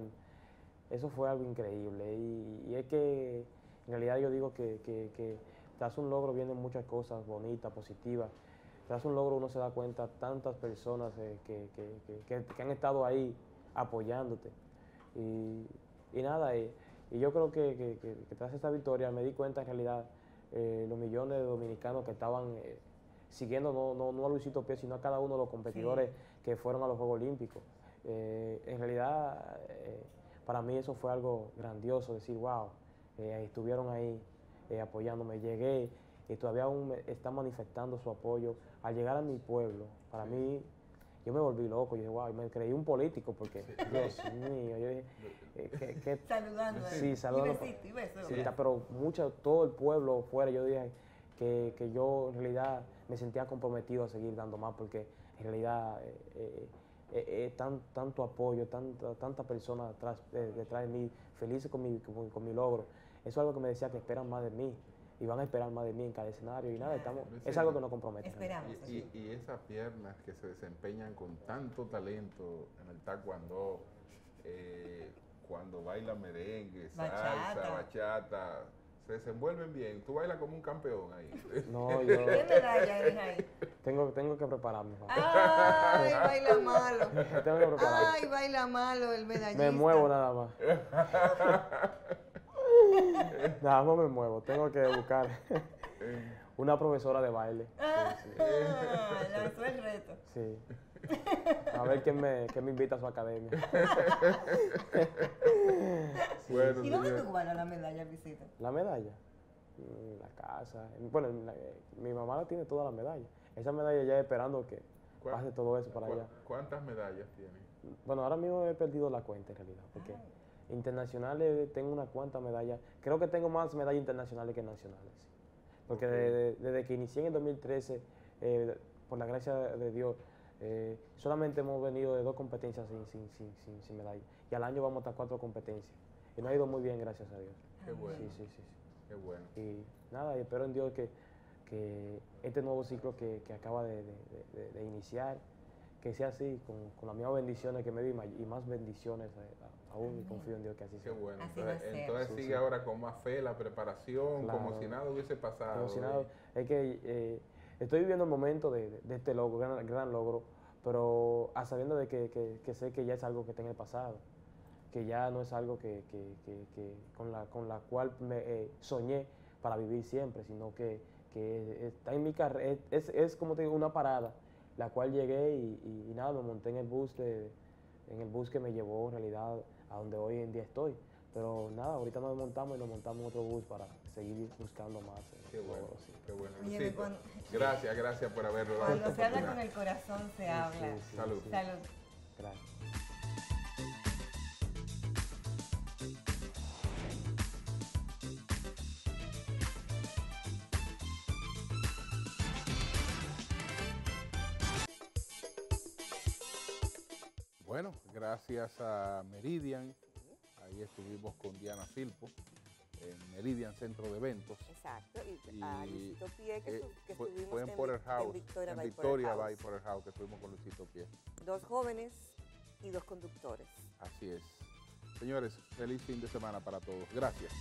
eso fue algo increíble. Y es que en realidad yo digo que tras un logro vienen muchas cosas bonitas, positivas. Tras un logro uno se da cuenta tantas personas que han estado ahí apoyándote. Y nada, y yo creo que tras esta victoria me di cuenta en realidad los millones de dominicanos que estaban... siguiendo no a Luisito Pie, sino a cada uno de los competidores que fueron a los Juegos Olímpicos. En realidad, para mí eso fue algo grandioso, decir, wow, estuvieron ahí apoyándome. Llegué y todavía aún están manifestando su apoyo. Al llegar a mi pueblo, para mí, yo me volví loco. Yo dije, wow, y me creí un político porque, sí. Dios mío, yo dije... Saludando. Sí, saludando. Y besito, sí, pero mucho, todo el pueblo fuera, yo dije... Que yo en realidad me sentía comprometido a seguir dando más porque en realidad tanto apoyo, tantas personas detrás de mí, felices con mi logro. Eso es algo que me decía que esperan más de mí y van a esperar más de mí en cada escenario y nada, estamos, sí, es algo que nos compromete. Esperamos. Y esas piernas que se desempeñan con tanto talento en el Taekwondo, cuando baila merengue, salsa, bachata se desenvuelven bien. Tú bailas como un campeón ahí. No, yo... ¿Qué medalla eres ahí? Tengo que prepararme. ¡Ay, baila malo! Tengo que prepararme. ¡Ay, baila malo el medallista! Me muevo nada más. Nada más me muevo. Tengo que buscar una profesora de baile. Sí, sí. Lanzó el reto. Sí. A ver quién me invita a su academia. Sí. Bueno, ¿y dónde tú guardas la medalla, Luisito? ¿La medalla? En la casa. Bueno, mi mamá la tiene toda la medalla. Esa medalla ya esperando que pase todo eso para allá. ¿Cuántas medallas tiene? Bueno, ahora mismo he perdido la cuenta en realidad, porque internacionales tengo unas cuantas medallas. Creo que tengo más medallas internacionales que nacionales. Porque desde que inicié en el 2013, por la gracia de Dios, solamente hemos venido de 2 competencias sin medalla. Y al año vamos hasta 4 competencias. Y nos ha ido muy bien, gracias a Dios. Qué bueno. Sí. Qué bueno. Y nada, espero en Dios que este nuevo ciclo que acaba de iniciar, que sea así, con las mismas bendiciones que me dio y más bendiciones aún, y confío en Dios que así sea. Qué bueno. Entonces sí, sigue sí. Ahora con más fe la preparación, claro, como si nada hubiese pasado. Como si nada. Es que... estoy viviendo el momento de este logro, gran logro, pero a sabiendo de que sé que ya es algo que está en el pasado, que ya no es algo que con la cual me soñé para vivir siempre, sino que está en mi carrera, es como te digo, una parada, la cual llegué y nada, me monté en el bus que me llevó en realidad a donde hoy en día estoy. Pero nada, ahorita nos montamos y nos montamos en otro bus para seguir buscando más. Qué bueno, sí. Qué bueno. Oye, sí, gracias por haberlo dado. Cuando se habla con el corazón se habla. Sí. Salud. Sí. Salud. Gracias. Bueno, gracias a Meridian. Ahí estuvimos con Diana Filpo en Meridian Centro de Ventas. Exacto, y a Luisito Pie que estuvimos en Pearl House, en Victoria by Pearl House, que estuvimos con Luisito Pie. 2 jóvenes y 2 conductores. Así es. Señores, feliz fin de semana para todos. Gracias.